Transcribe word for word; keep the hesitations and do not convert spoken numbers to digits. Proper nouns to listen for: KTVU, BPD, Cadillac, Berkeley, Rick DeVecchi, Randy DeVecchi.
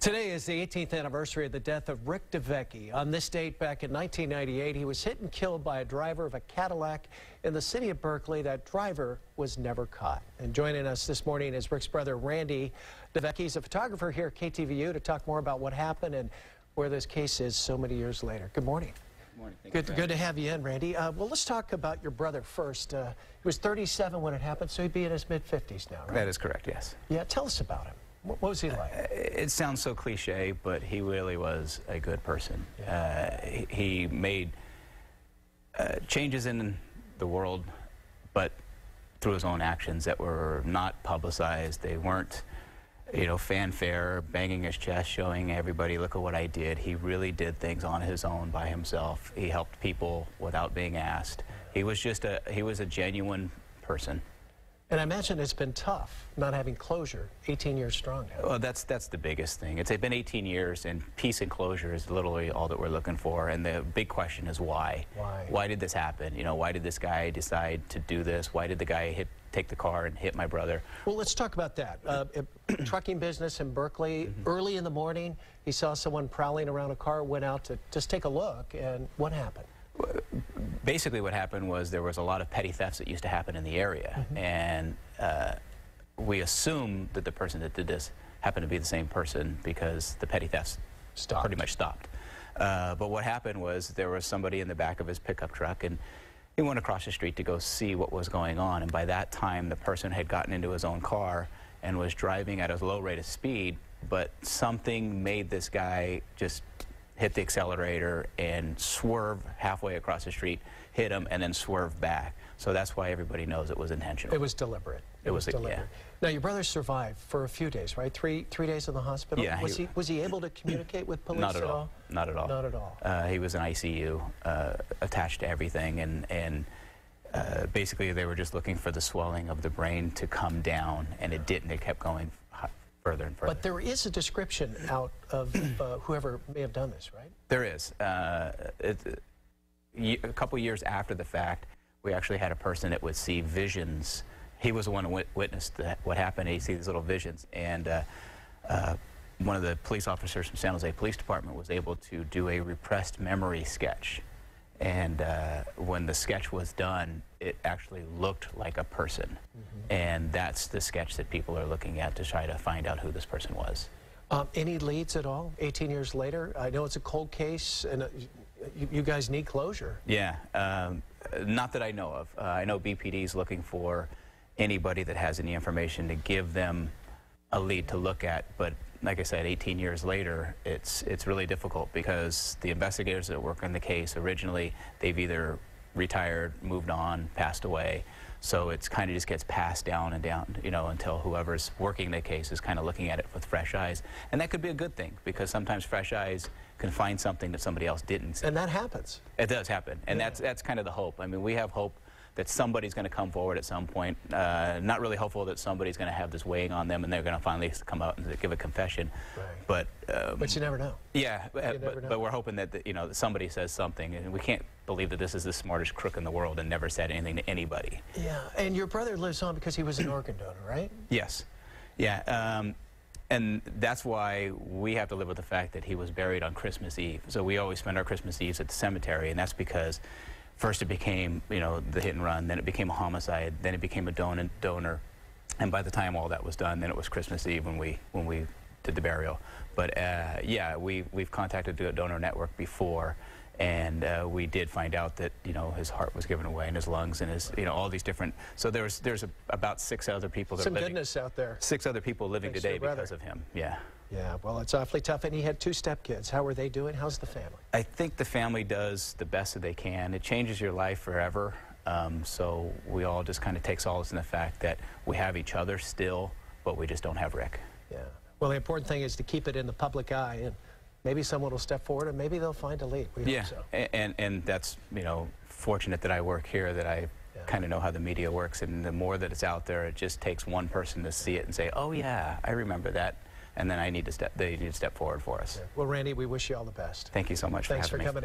Today is the eighteenth anniversary of the death of Rick DeVecchi. On this date back in nineteen ninety-eight, he was hit and killed by a driver of a Cadillac in the city of Berkeley. That driver was never caught. And joining us this morning is Rick's brother, Randy DeVecchi. He's a photographer here at K T V U to talk more about what happened and where this case is so many years later. Good morning. Good morning. Thank good, you good to have you in, Randy. Uh, well, let's talk about your brother first. Uh, he was thirty-seven when it happened, so he'd be in his mid-fifties now, right? That is correct, yes. Yeah, tell us about him. What was he like? Uh, it sounds so cliche, but he really was a good person. Yeah. Uh, he, he made uh, changes in the world, but through his own actions that were not publicized. They weren't, you know, fanfare, banging his chest, showing everybody, look at what I did. He really did things on his own, by himself. He helped people without being asked. He was just a, he was a genuine person. And I imagine it's been tough not having closure, eighteen years strong. Well, that's, that's the biggest thing. It's been eighteen years, and peace and closure is literally all that we're looking for. And the big question is why? Why? Why did this happen? You know, why did this guy decide to do this? Why did the guy hit, take the car and hit my brother? Well, let's talk about that. Uh, trucking business in Berkeley, mm-hmm. early in the morning, he saw someone prowling around a car, went out to just take a look, and what happened? Basically what happened was there was a lot of petty thefts that used to happen in the area, mm-hmm. and uh, we assumed that the person that did this happened to be the same person because the petty thefts stopped. pretty much stopped. Uh, but what happened was there was somebody in the back of his pickup truck, and he went across the street to go see what was going on, and by that time the person had gotten into his own car and was driving at a low rate of speed, but something made this guy just hit the accelerator and swerve halfway across the street, hit him, and then swerve back. So that's why everybody knows it was intentional. It was deliberate. It, it was, was deliberate. Yeah. Now, your brother survived for a few days, right? Three three days in the hospital? Yeah. Was he, he, was he able to communicate with police not at, at all? all? Not at all. Not at all. Uh, he was in I C U, uh, attached to everything, and, and uh, basically they were just looking for the swelling of the brain to come down, and it didn't. It kept going further and further. But there is a description out of uh, whoever may have done this, right? There is. Uh, it, a couple years after the fact, we actually had a person that would see visions. He was the one who witnessed that, what happened. He'd see these little visions, and uh, uh, one of the police officers from San Jose Police Department was able to do a repressed memory sketch. And uh, when the sketch was done, it actually looked like a person. Mm-hmm. And that's the sketch that people are looking at to try to find out who this person was. Um, any leads at all, eighteen years later? I know it's a cold case, and uh, you, you guys need closure. Yeah, um, not that I know of. Uh, I know B P D is looking for anybody that has any information to give them a lead to look at, but like I said, eighteen years later, it's it's really difficult because the investigators that work on the case originally, they've either retired, moved on, passed away, so it's kind of just gets passed down and down, you know, until whoever's working the case is kind of looking at it with fresh eyes, and that could be a good thing because sometimes fresh eyes can find something that somebody else didn't see. And that happens. It does happen, and yeah. that's that's kind of the hope. I mean, we have hope that somebody's going to come forward at some point. Uh, not really hopeful that somebody's going to have this weighing on them and they're going to finally come out and give a confession. Right. But um, but you never know. Yeah, but, never but, know. but we're hoping that, that you know that somebody says something, and we can't believe that this is the smartest crook in the world and never said anything to anybody. Yeah, and your brother lives on because he was an organ donor, right? Yes. Yeah. Um, And that's why we have to live with the fact that he was buried on Christmas Eve. So we always spend our Christmas Eves at the cemetery, and that's because first it became, you know, the hit and run, then it became a homicide, then it became a don donor, and by the time all that was done, then it was Christmas Eve when we when we did the burial. But uh, yeah, we we've contacted the donor network before, and uh, we did find out that you know his heart was given away, and his lungs, and his you know all these different. So there's there's a, about six other people that Some are living. Some goodness out there. Six other people living Thanks today because of him. Yeah. Yeah, well, it's awfully tough, and he had two stepkids. How are they doing? How's the family? I think the family does the best that they can. It changes your life forever, um, so we all just kind of take solace in the fact that we have each other still, but we just don't have Rick. Yeah, well, the important thing is to keep it in the public eye, and maybe someone will step forward, and maybe they'll find a lead. We yeah, hope so. and, and, and that's, you know, fortunate that I work here, that I yeah. kind of know how the media works, and the more that it's out there, it just takes one person to see it and say, oh, yeah, I remember that. And then I need to step, they need to step forward for us. Well, Randy, we wish you all the best. Thank you so much for having me. Thanks for coming in.